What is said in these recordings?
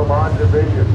Beaumont Division.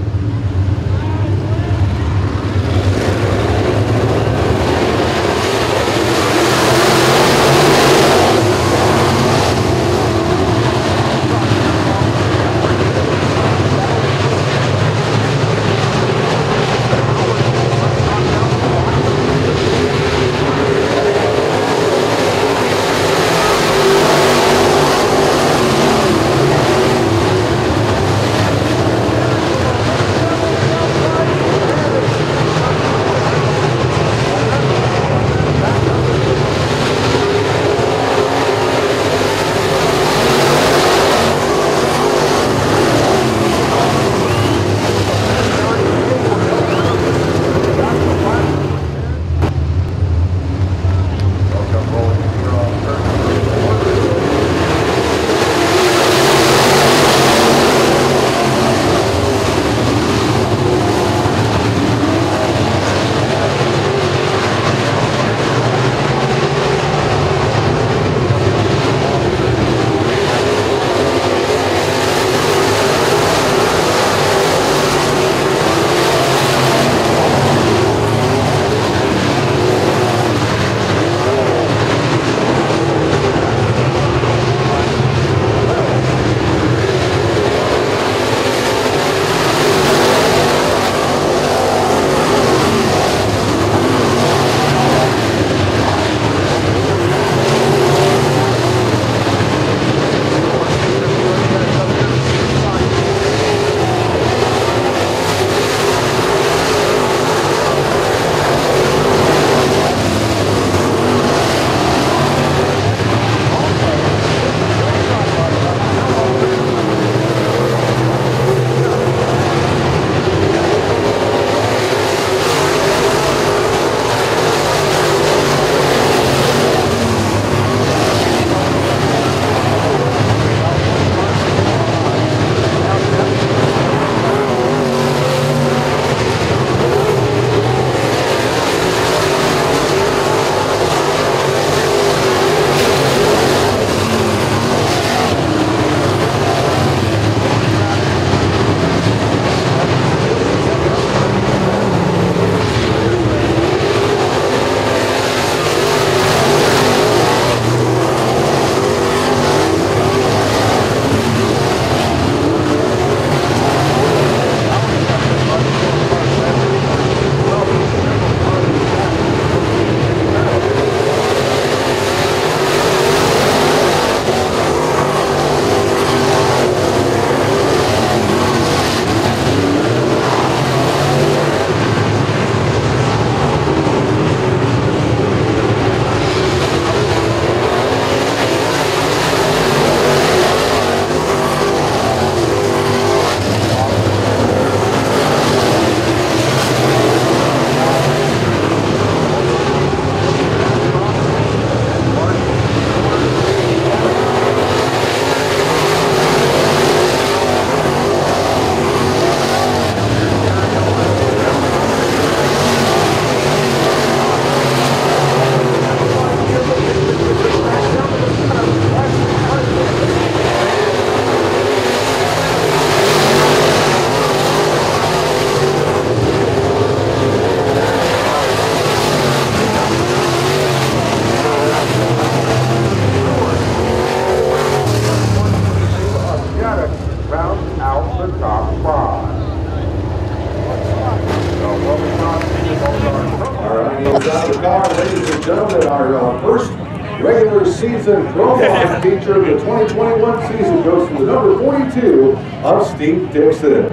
Season throwback feature of the 2021 season goes to the number 42 of Steve Dixon.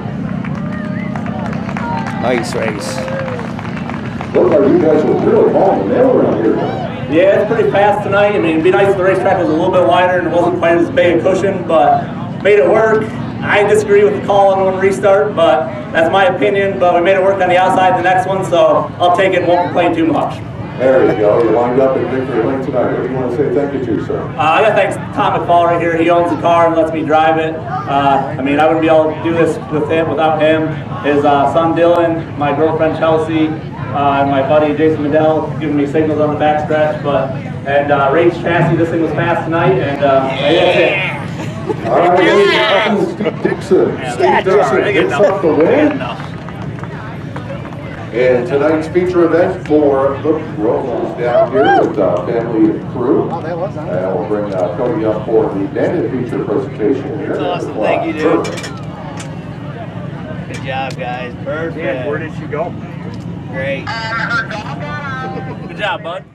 Nice race. Looked like you guys were really hauling the mail around here. Yeah, it's pretty fast tonight. I mean, it'd be nice if the racetrack was a little bit wider and wasn't quite as big a cushion, but made it work. I disagree with the call on one restart, but that's my opinion. But we made it work on the outside the next one, so I'll take it and won't complain too much. There you go. You're lined up in victory lane tonight. What do you want to say thank you to, sir? I got to thank Tom McFall right here. He owns the car and lets me drive it. I mean, I wouldn't be able to do this with him without him. His son Dylan, my girlfriend Chelsea, and my buddy Jason Medell giving me signals on the backstretch. And Rage Chassis, this thing was fast tonight, and that's it. All right, yeah. Steve Dixon. Yeah, Steve Dixon gets off the win. And tonight's feature event for the pros down here with the family and crew. Oh, that was awesome. We'll bring Cody up for the bandit feature presentation here. That's awesome. Thank you, dude. Perfect. Good job, guys. Perfect. Where did she go? Great. Good job, bud.